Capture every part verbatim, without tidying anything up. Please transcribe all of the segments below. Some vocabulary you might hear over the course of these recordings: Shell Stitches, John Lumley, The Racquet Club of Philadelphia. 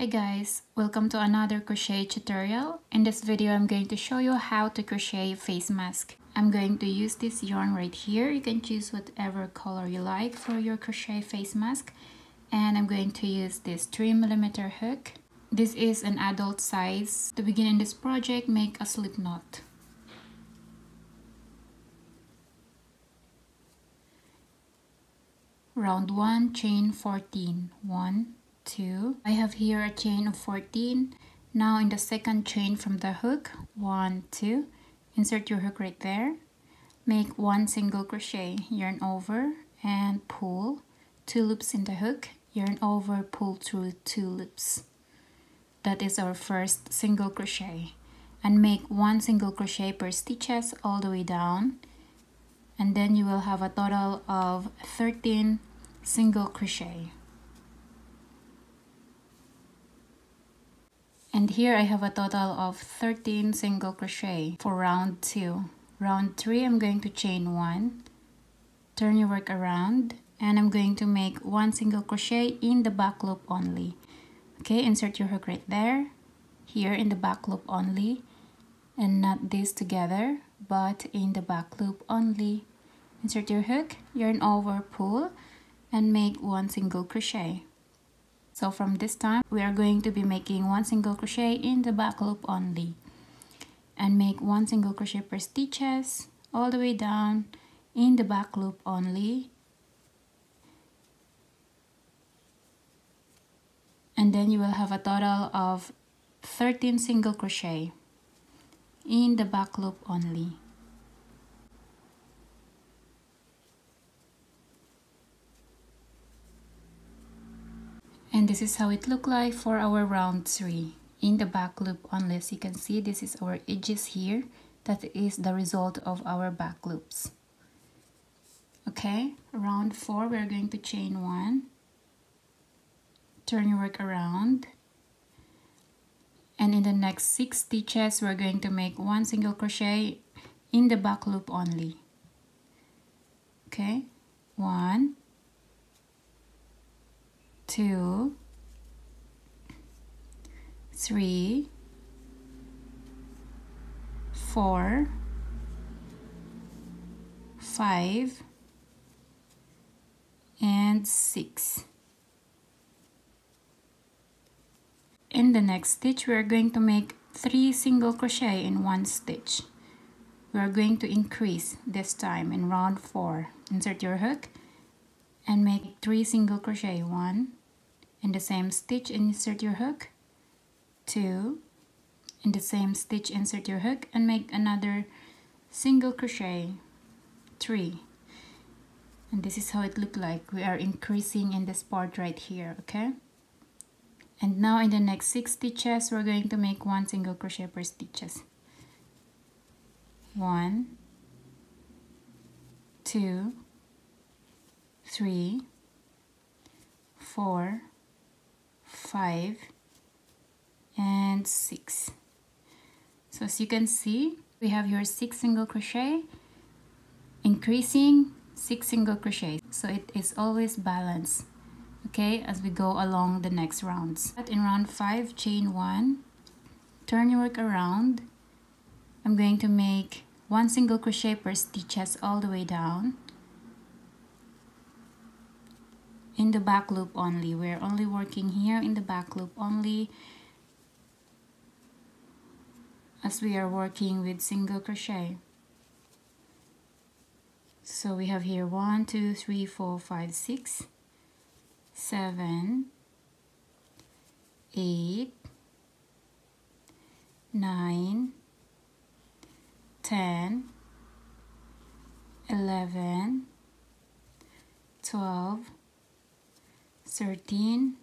Hi guys, welcome to another crochet tutorial. In this video I'm going to show you how to crochet a face mask. I'm going to use this yarn right here. You can choose whatever color you like for your crochet face mask, and I'm going to use this three millimeter hook. This is an adult size. To begin in this project, make a slip knot. Round one, chain fourteen. One, two. I have here a chain of fourteen. Now in the second chain from the hook, one, two, insert your hook right there, make one single crochet, yarn over and pull two loops in the hook, yarn over, pull through two loops. That is our first single crochet, and make one single crochet per stitches all the way down, and then you will have a total of thirteen single crochet. And here I have a total of thirteen single crochet for round two. Round three, I'm going to chain one, turn your work around, and I'm going to make one single crochet in the back loop only. Okay, insert your hook right there, here in the back loop only, and not this together, but in the back loop only. Insert your hook, yarn over, pull, and make one single crochet. So from this time, we are going to be making one single crochet in the back loop only, and make one single crochet per stitches all the way down in the back loop only, and then you will have a total of thirteen single crochet in the back loop only. And this is how it looked like for our round three in the back loop only. As you can see, this is our edges here. That is the result of our back loops. Okay, round four, we're going to chain one, turn your work around, and in the next six stitches we're going to make one single crochet in the back loop only. Okay, one, two, three, four, five, and six. In the next stitch we are going to make three single crochet in one stitch. We are going to increase this time in round four. Insert your hook and make three single crochet. One in the same stitch, insert your hook, two in the same stitch, insert your hook and make another single crochet, three. And this is how it looked like. We are increasing in this part right here. Okay, and now in the next six stitches we're going to make one single crochet per stitches. One, two, three, four, five, and six. So as you can see, we have your six single crochet, increasing six single crochets, so it is always balanced, okay, as we go along the next rounds. But in round five, chain one, turn your work around, I'm going to make one single crochet per stitches all the way down in the back loop only. We're only working here in the back loop only, as we are working with single crochet. So we have here one, two, three, four, five, six, seven, eight, nine, ten, eleven, twelve, thirteen,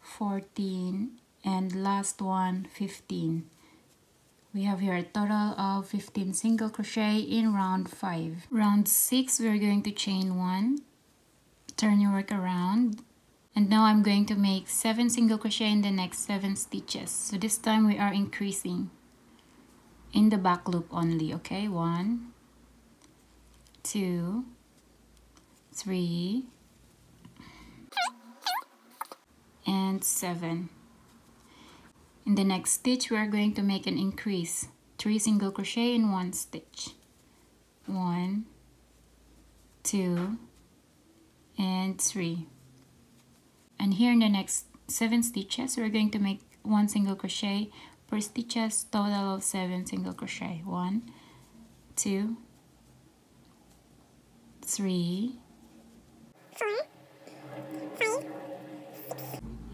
fourteen, and last one, fifteen. We have here a total of fifteen single crochet in round five. Round six, we're going to chain one, turn your work around, and now I'm going to make seven single crochet in the next seven stitches. So this time we are increasing in the back loop only. Okay, one, two, three, and seven. In the next stitch, we are going to make an increase, three single crochet in one stitch, one, two, and three. And here in the next seven stitches, we're going to make one single crochet per stitches, total of seven single crochet, one, two, three,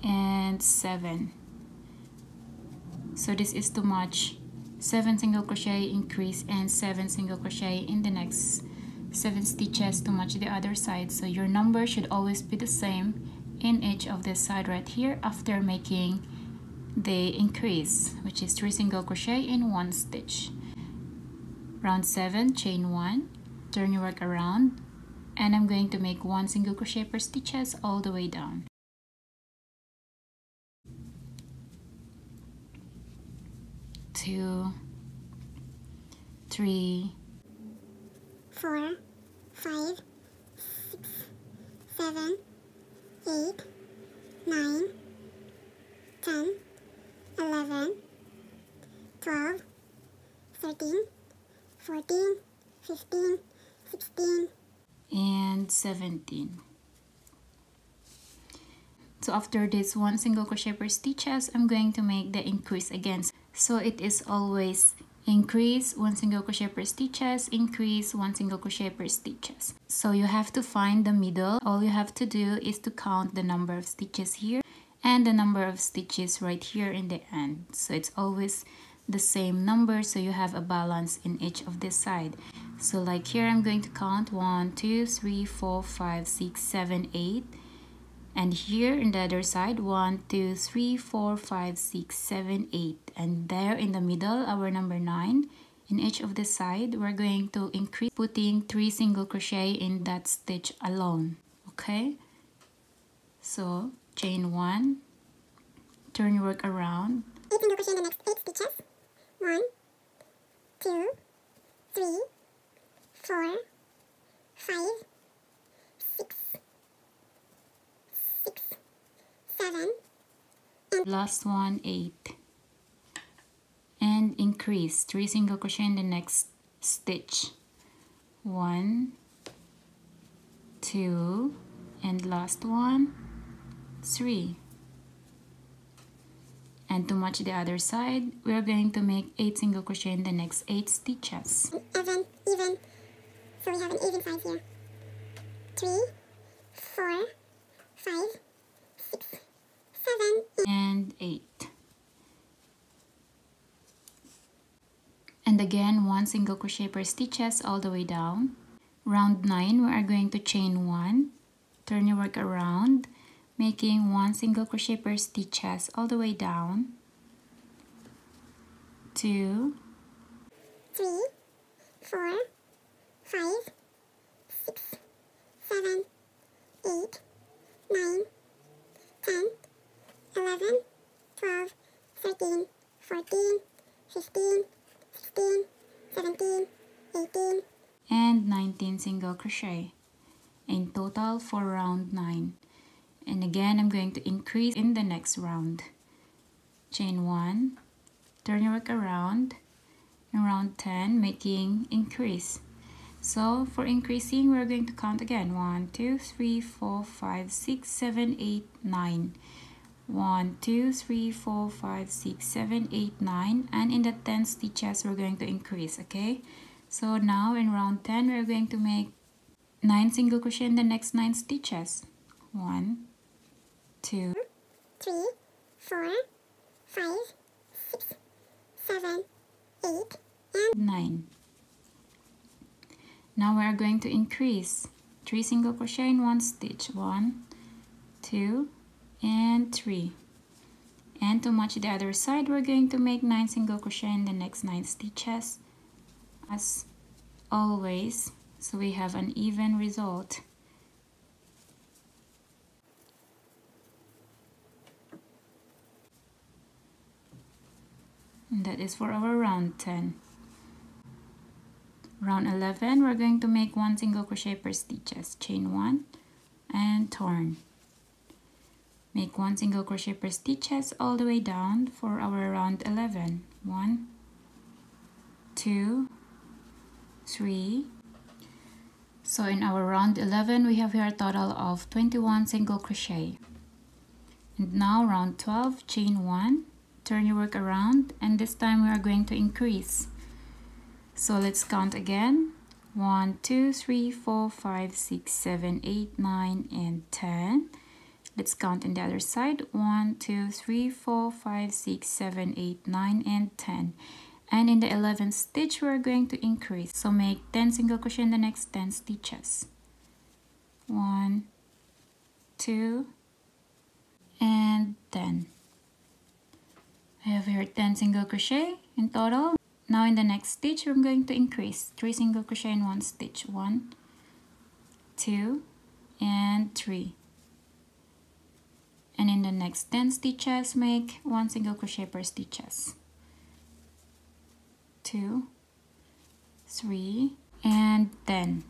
and seven. So this is to match seven single crochet increase and seven single crochet in the next seven stitches to match the other side. So your number should always be the same in each of the side right here after making the increase, which is three single crochet in one stitch. Round seven, chain one, turn your work around, and I'm going to make one single crochet per stitches all the way down. Two, three, four, five, six, seven, eight, nine, ten, eleven, twelve, thirteen, fourteen, fifteen, sixteen, and seventeen. So after this one single crochet per stitches, I'm going to make the increase again. So it is always increase one single crochet per stitches, increase one single crochet per stitches. So you have to find the middle. All you have to do is to count the number of stitches here and the number of stitches right here in the end. So it's always the same number, so you have a balance in each of this side. So like here, I'm going to count one, two, three, four, five, six, seven, eight, and here in the other side, one, two, three, four, five, six, seven, eight, and there in the middle, our number nine. In each of the side, we're going to increase, putting three single crochet in that stitch alone. Okay, so chain one, turn your work around, eight single crochet in the next eight stitches, one, two, three, four, five, six, seven, and last one, eight, and increase three single crochet in the next stitch, one, two, and last one, three. And to match the other side, we are going to make eight single crochet in the next eight stitches, even, even, so we have an even five here, three, four, five, six, seven, eight. And eight. And again, one single crochet per stitches all the way down. Round nine, we are going to chain one, turn your work around, making one single crochet per stitches all the way down, two, three, four, five, six, seven, eight, nine, ten, eleven, twelve, thirteen, fourteen, fifteen, sixteen, seventeen, eighteen, and nineteen single crochet in total for round nine. And again, I'm going to increase in the next round. Chain one, turn your work around, in round ten, making increase. So for increasing, we're going to count again, one, two, three, four, five, six, seven, eight, nine. one, two, three, four, five, six, seven, eight, nine. And in the ten stitches, we're going to increase, okay? So now in round ten, we're going to make nine single crochet in the next nine stitches. one, two, three, four, five, six, seven, eight, and nine. Now we are going to increase three single crochet in one stitch, one, two, and three. And to match the other side, we're going to make nine single crochet in the next nine stitches as always, so we have an even result. And that is for our round ten. Round eleven, we're going to make one single crochet per stitches, chain one and turn. Make one single crochet per stitches all the way down for our round eleven. One, two, three. So in our round eleven we have here a total of twenty-one single crochet. And now round twelve, chain one, turn your work around, and this time we are going to increase. So let's count again. One, two, three, four, five, six, seven, eight, nine, and ten. Let's count in the other side. One, two, three, four, five, six, seven, eight, nine, and ten. And in the eleventh stitch we're going to increase. So make ten single crochet in the next ten stitches. One, two, and ten. I have here ten single crochet in total. Now in the next stitch I'm going to increase three single crochet in one stitch. One, two, and three. And in the next ten stitches, make one single crochet per stitches. Two, three, and ten.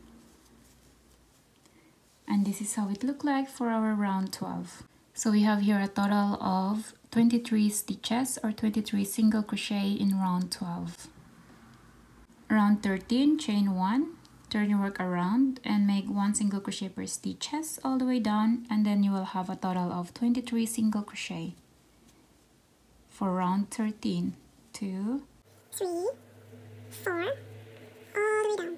And this is how it looked like for our round twelve. So we have here a total of twenty-three stitches or twenty-three single crochet in round twelve. Round thirteen, chain one, turn your work around and make one single crochet per stitches all the way down, and then you will have a total of twenty-three single crochet for round thirteen. Two, three, four, all the way down.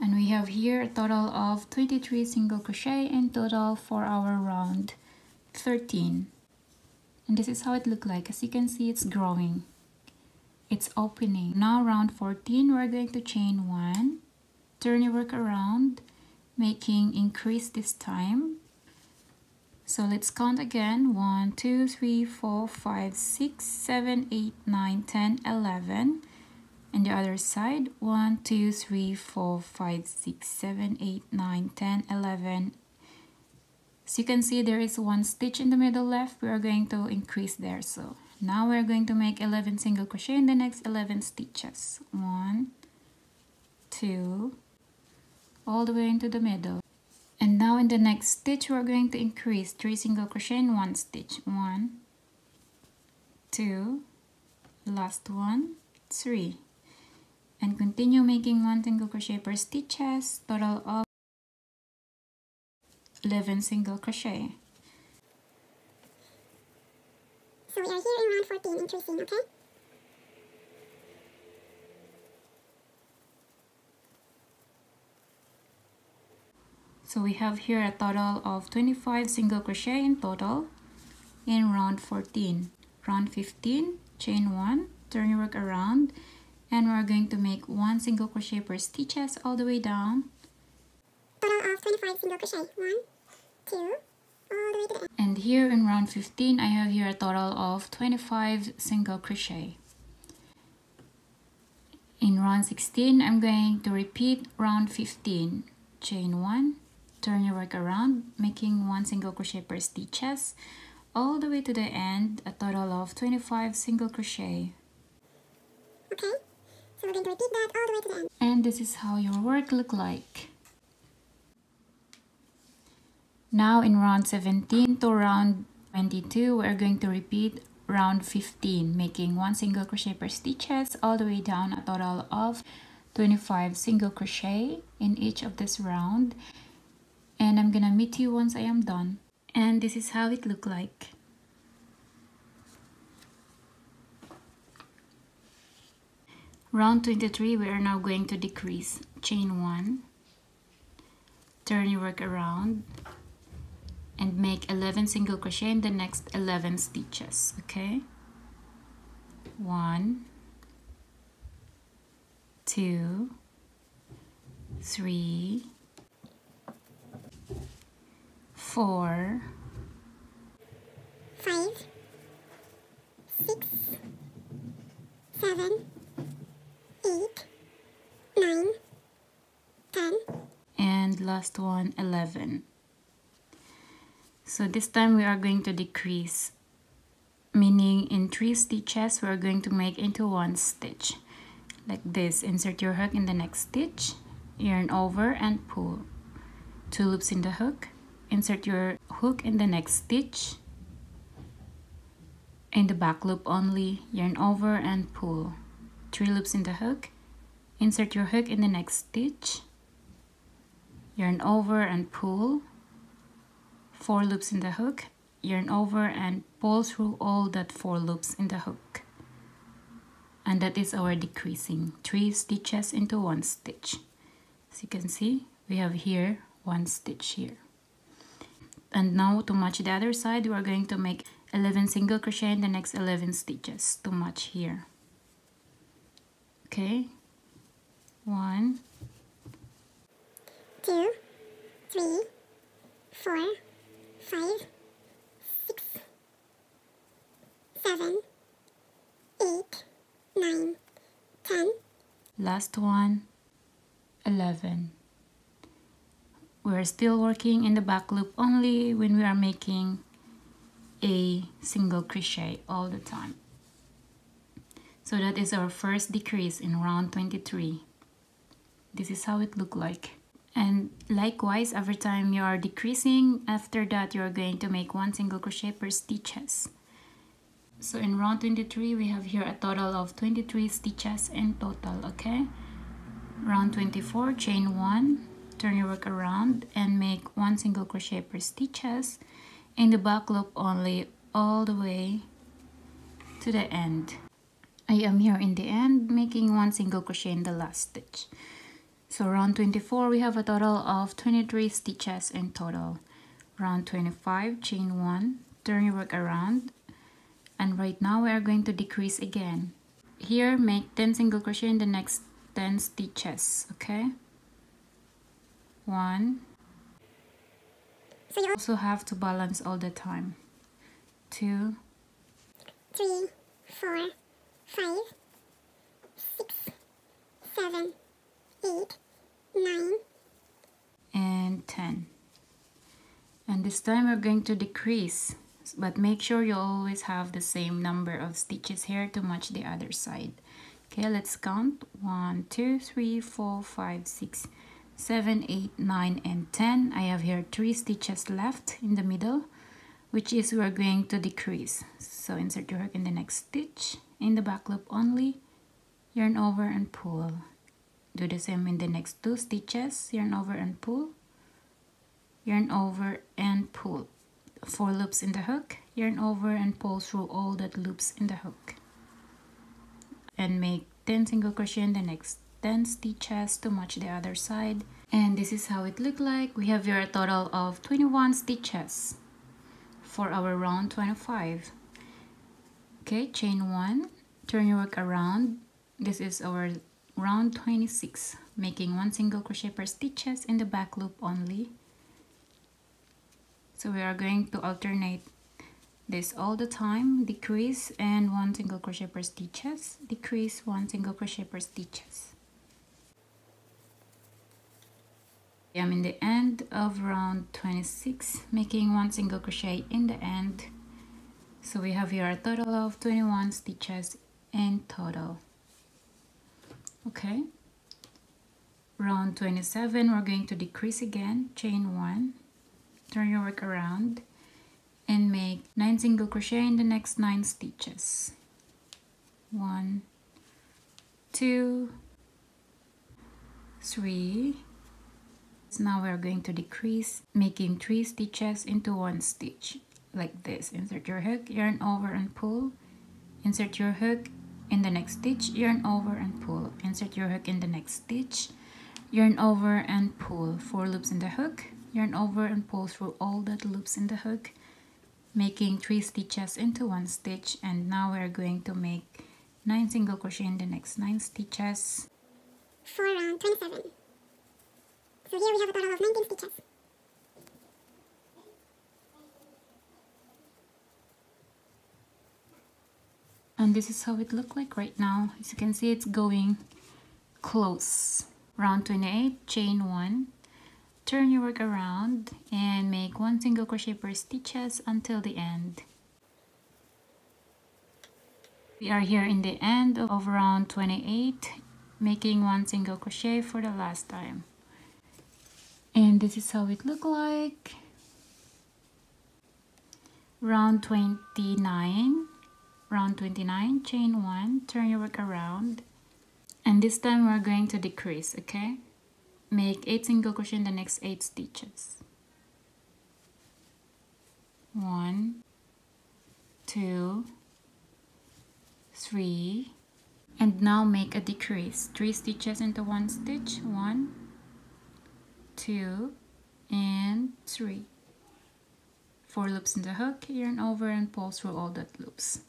And we have here a total of twenty-three single crochet in total for our round thirteen. And this is how it looked like. As you can see, it's growing, it's opening. Now round fourteen, we're going to chain one, turn your work around, making increase this time. So let's count again. One, two, three, four, five, six, seven, eight, nine, ten, eleven. And the other side. One, two, three, four, five, six, seven, eight, nine, ten, eleven. So you can see there is one stitch in the middle left. We are going to increase there. So now we're going to make eleven single crochet in the next eleven stitches. One, two, all the way into the middle. And now in the next stitch we're going to increase three single crochet in one stitch. One, two, last one, three. And continue making one single crochet per stitches, total of eleven single crochet. So we are here in round fourteen, increasing, okay? So we have here a total of twenty-five single crochet in total in round fourteen. Round fifteen, chain one, turn your work around, and we're going to make one single crochet per stitches all the way down. Total of twenty-five single crochet. One, two, all the way to the end. And here in round fifteen I have here a total of twenty-five single crochet. In round sixteen I'm going to repeat round fifteen. Chain one, turn your work around, making one single crochet per stitches all the way to the end, a total of twenty-five single crochet. Okay, so we're going to repeat that all the way to the end. And this is how your work look like. Now in round seventeen to round twenty-two, we're going to repeat round fifteen, making one single crochet per stitches all the way down, a total of twenty-five single crochet in each of this round. And I'm gonna meet you once I am done. And this is how it look like. Round twenty-three, we are now going to decrease. Chain one, turn your work around, and make eleven single crochet in the next eleven stitches, okay? one, two, three, four, five, six, seven, eight, nine, ten, and last one, eleven. So this time we are going to decrease, meaning in three stitches we are going to make into one stitch like this. Insert your hook in the next stitch, yarn over and pull, two loops in the hook, insert your hook in the next stitch, in the back loop only, yarn over and pull three loops in the hook. Insert your hook in the next stitch, yarn over and pull four loops in the hook, yarn over and pull through all that four loops in the hook. And that is our decreasing, three stitches into one stitch. As you can see, we have here one stitch here. And now to match the other side, we are going to make eleven single crochet in the next eleven stitches to match here. Okay, one, two, three, four, five, six, seven, eight, nine, ten. Last one, eleven. We're still working in the back loop only when we are making a single crochet all the time. So that is our first decrease in round twenty-three. This is how it looks like. And likewise, every time you are decreasing, after that you are going to make one single crochet per stitches. So in round twenty-three, we have here a total of twenty-three stitches in total, okay? Round twenty-four, chain one, turn your work around and make one single crochet per stitches in the back loop only, all the way to the end. I am here in the end making one single crochet in the last stitch. So round twenty-four, we have a total of twenty-three stitches in total. Round twenty-five, chain one, turn your work around, and right now we are going to decrease again. Here, make ten single crochet in the next ten stitches, okay? One. So you also have to balance all the time. Two, three, four, five, six, seven, eight, nine, and ten. And this time we're going to decrease, but make sure you always have the same number of stitches here to match the other side. Okay, let's count. One, two, three, four, five, six, seven, eight, nine, and ten. I have here three stitches left in the middle, which is we're going to decrease. So insert your hook in the next stitch, in the back loop only, yarn over and pull. Do the same in the next two stitches, yarn over and pull, yarn over and pull. Four loops in the hook, yarn over and pull through all that loops in the hook. And make ten single crochet in the next ten stitches to match the other side. And this is how it looked like. We have here a total of twenty-one stitches for our round twenty-five. Okay, chain one, turn your work around. This is our round twenty-six, making one single crochet per stitches in the back loop only. So we are going to alternate this all the time, decrease and one single crochet per stitches, decrease, one single crochet per stitches. I am in the end of round twenty-six, making one single crochet in the end. So we have here a total of twenty-one stitches in total. Okay, round twenty-seven, we're going to decrease again, chain one, turn your work around, and make nine single crochet in the next nine stitches. One, two, three. So now we're going to decrease, making three stitches into one stitch, like this. Insert your hook, yarn over and pull, insert your hook in the next stitch, yarn over and pull, insert your hook in the next stitch, yarn over and pull, four loops in the hook, yarn over and pull through all that loops in the hook, making three stitches into one stitch. And now we're going to make nine single crochet in the next nine stitches for round twenty-seven. So here we have a total of nineteen stitches. And this is how it looks like right now. As you can see, it's going close. Round twenty-eight, chain one, turn your work around and make one single crochet per stitches until the end. We are here in the end of round twenty-eight, making one single crochet for the last time. And this is how it looks like. Round twenty-nine, round twenty-nine, chain one, turn your work around, and this time we're going to decrease, okay? Make eight single crochet in the next eight stitches. One, two, three, and now make a decrease. Three stitches into one stitch. One, two, and three. Four loops in the hook, yarn over, and pull through all the loops.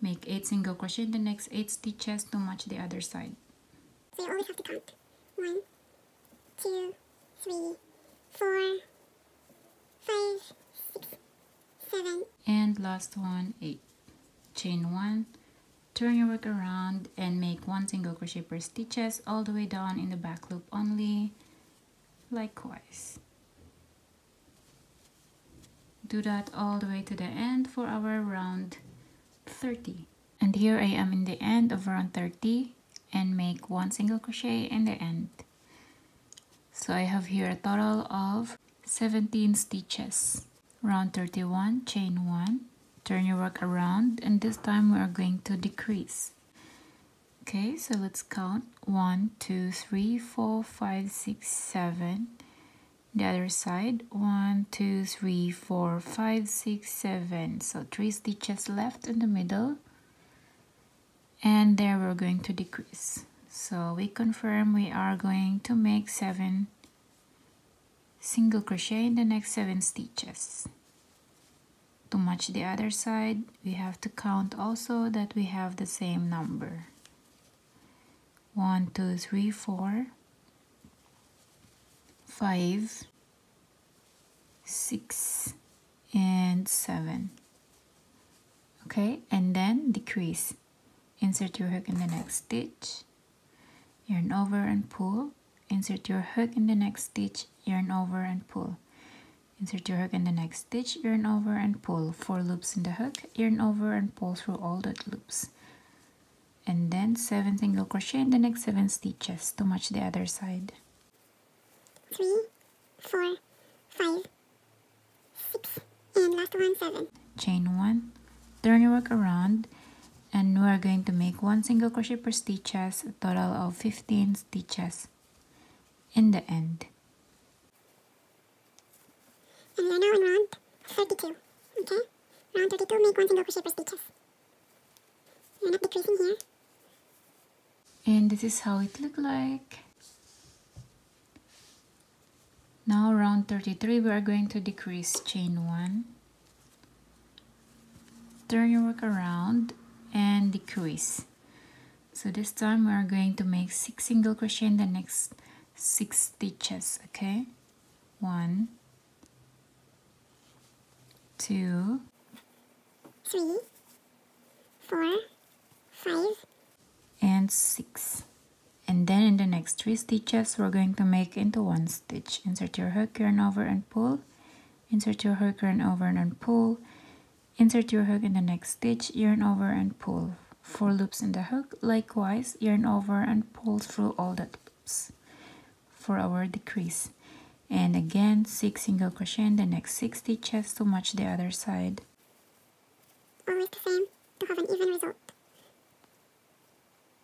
Make eight single crochet in the next eight stitches to match the other side. So you always have to count. One, two, three, four, five, six, seven, and last one, eight. Chain one, turn your work around and make one single crochet per stitches all the way down in the back loop only, likewise. Do that all the way to the end for our round thirty. And here I am in the end of round thirty, and make one single crochet in the end. So I have here a total of seventeen stitches. Round thirty-one, chain one, turn your work around, and this time we are going to decrease. Okay, so let's count. One, two, three, four, five, six, seven. The other side. One, two, three, four, five, six, seven. So three stitches left in the middle. And there we're going to decrease. So we confirm we are going to make seven single crochet in the next seven stitches. To match the other side, we have to count also that we have the same number. One, two, three, four, five, six, and seven. Okay, and then decrease. Insert your hook in the next stitch, yarn over and pull. Insert your hook in the next stitch, yarn over and pull. Insert your hook in the next stitch, yarn over and pull. Four loops in the hook, yarn over and pull through all the loops. And then seven single crochet in the next seven stitches to match the other side. Three, four, five, six, and last one, seven. Chain one, turn your work around, and we are going to make one single crochet per stitches, a total of fifteen stitches in the end. And we are now in round thirty-two, okay? Round thirty-two, make one single crochet per stitches. We're not decreasing here. And this is how it looked like. Now round thirty-three, we are going to decrease. Chain one, turn your work around and decrease. So this time we are going to make six single crochet in the next six stitches, okay? One, two, three, four, five, and six. And then in the next three stitches, we're going to make into one stitch. Insert your hook, yarn over, and pull. Insert your hook, yarn over, and pull. Insert your hook in the next stitch, yarn over, and pull. Four loops in the hook, likewise, yarn over, and pull through all the loops for our decrease. And again, six single crochet in the next six stitches to match the other side. Always the same to have an even result.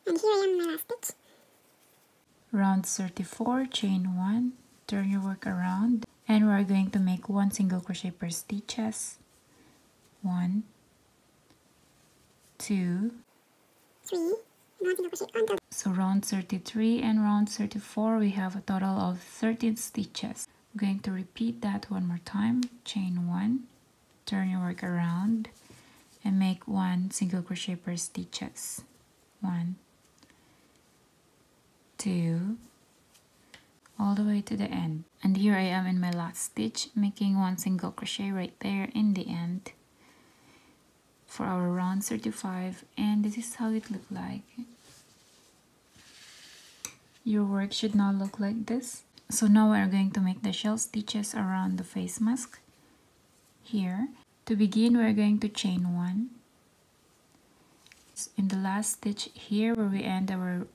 And here I am in my last stitch. Round thirty-four, chain one, turn your work around, and we're going to make one single crochet per stitches. One, two, three, one single crochet on top. So round thirty-three and round thirty-four, we have a total of thirteen stitches. I'm going to repeat that one more time. Chain one, turn your work around, and make one single crochet per stitches. One, two, all the way to the end. And here I am in my last stitch, making one single crochet right there in the end for our round thirty-five, and this is how it looked like. Your work should now look like this. So now we are going to make the shell stitches around the face mask. Here, to begin, we are going to chain one. In the last stitch here, where we end our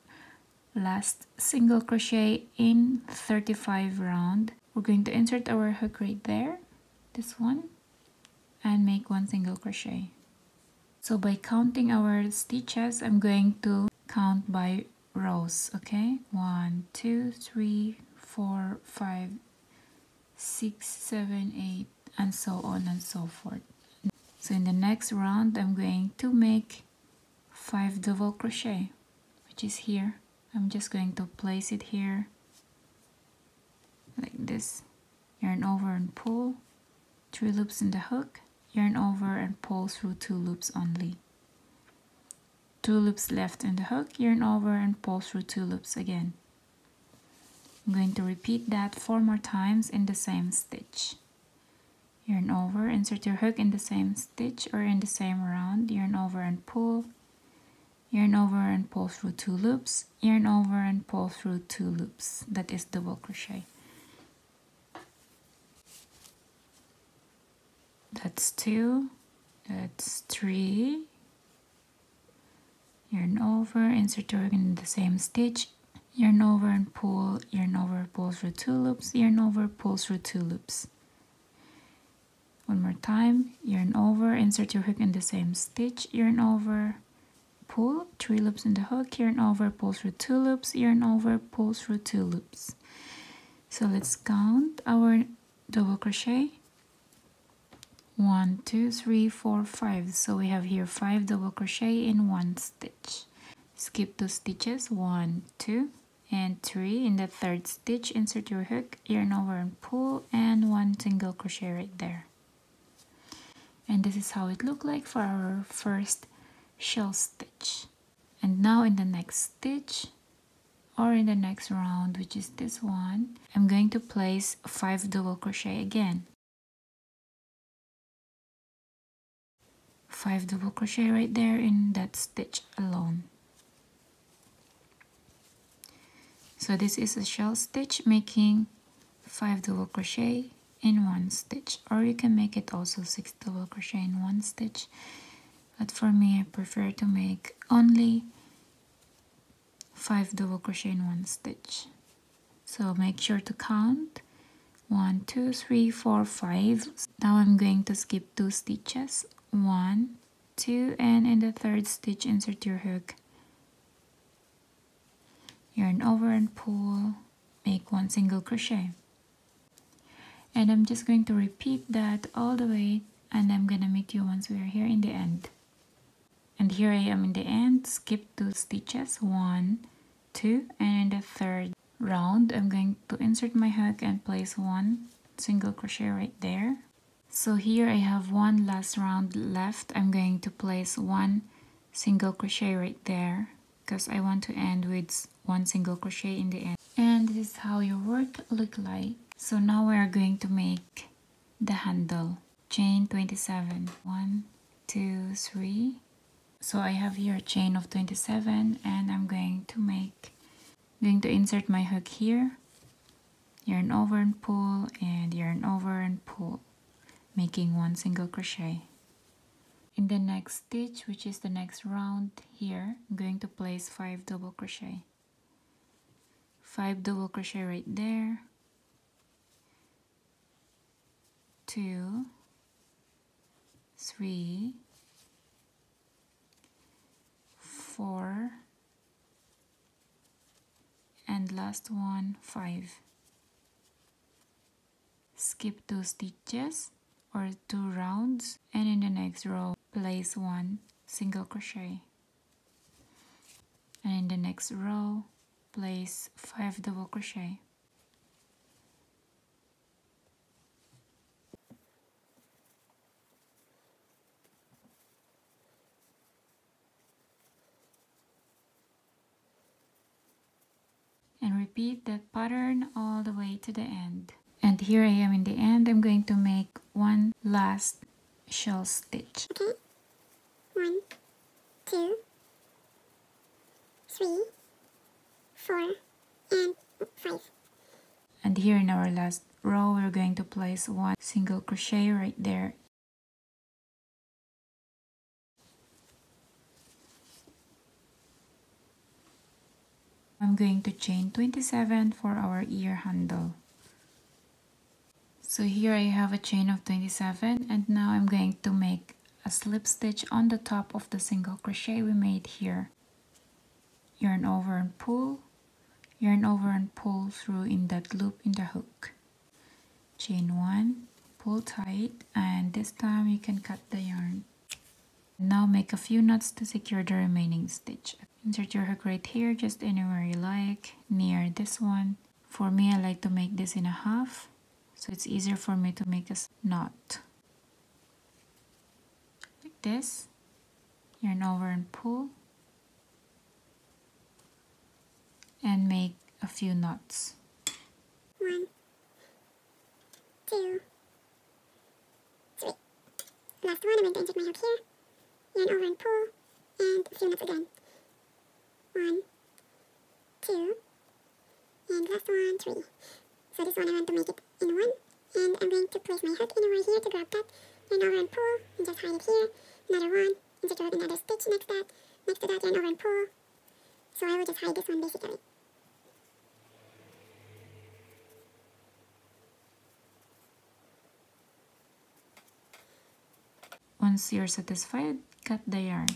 last single crochet in thirty-five round, we're going to insert our hook right there, this one, and make one single crochet. So by counting our stitches, I'm going to count by rows, okay? one, two, three, four, five, six, seven, eight, and so on and so forth. So in the next round, I'm going to make five double crochet, which is here. I'm just going to place it here like this. Yarn over and pull, three loops in the hook, yarn over and pull through two loops only. Two loops left in the hook, yarn over and pull through two loops again. I'm going to repeat that four more times in the same stitch. Yarn over, insert your hook in the same stitch or in the same round, yarn over and pull, yarn over and pull through two loops, yarn over and pull through two loops. That is double crochet. That's two, that's three, yarn over, insert your hook in the same stitch, yarn over and pull, yarn over, pull through two loops, yarn over, pull through two loops. One more time, yarn over, insert your hook in the same stitch, yarn over, pull, three loops in the hook, yarn over, pull through two loops, yarn over, pull through two loops. So let's count our double crochet. One, two, three, four, five. So we have here five double crochet in one stitch. Skip two stitches, one, two, and three. In the third stitch, insert your hook, yarn over and pull, and one single crochet right there. And this is how it looked like for our first shell stitch. And now in the next stitch, or in the next round, which is this one, I'm going to place five double crochet again. Five double crochet right there in that stitch alone. So this is a shell stitch, making five double crochet in one stitch, or you can make it also six double crochet in one stitch, but for me I prefer to make only five double crochet in one stitch. So make sure to count one, two, three, four, five. Now I'm going to skip two stitches, one, two, and in the third stitch insert your hook, yarn over and pull, make one single crochet. And I'm just going to repeat that all the way, and I'm gonna meet you once we are here in the end. And here I am in the end. Skip two stitches, one, two, and in the third round I'm going to insert my hook and place one single crochet right there. So here I have one last round left. I'm going to place one single crochet right there because I want to end with one single crochet in the end. And this is how your work look like. So now we are going to make the handle. Chain twenty-seven. one, two, three. So I have here a chain of twenty-seven, and I'm going to make going to insert my hook here. Yarn over and pull, and yarn over and pull, making one single crochet. In the next stitch, which is the next round here, I'm going to place five double crochet. Five double crochet right there. Two, three, four, and last one, five. Skip two stitches or two rounds, and in the next row place one single crochet, and in the next row place five double crochet. And repeat that pattern all the way to the end. And here I am in the end. I'm going to make one last shell stitch. Okay. One, two, three, four, and five. And here in our last row, we're going to place one single crochet right there. I'm going to chain twenty-seven for our ear handle. So here I have a chain of twenty-seven, and now I'm going to make a slip stitch on the top of the single crochet we made here. Yarn over and pull, yarn over and pull through in that loop in the hook. Chain one, pull tight, and this time you can cut the yarn. Now make a few knots to secure the remaining stitch. Insert your hook right here, just anywhere you like, near this one. For me, I like to make this in a half, so it's easier for me to make a knot. Like this, yarn over and pull, and make a few knots. One, two, three. Last one, I'm going to insert my hook here. Yarn over and pull, and a few knots again. One, two, and last one, three. So this one I want to make it in one, and I'm going to place my hook anywhere here to grab that. Yarn over and pull, and just hide it here. Another one, insert your hook, another stitch next to that. Next to that, yarn over and pull. So I will just hide this one basically. Once you're satisfied, cut the yarn.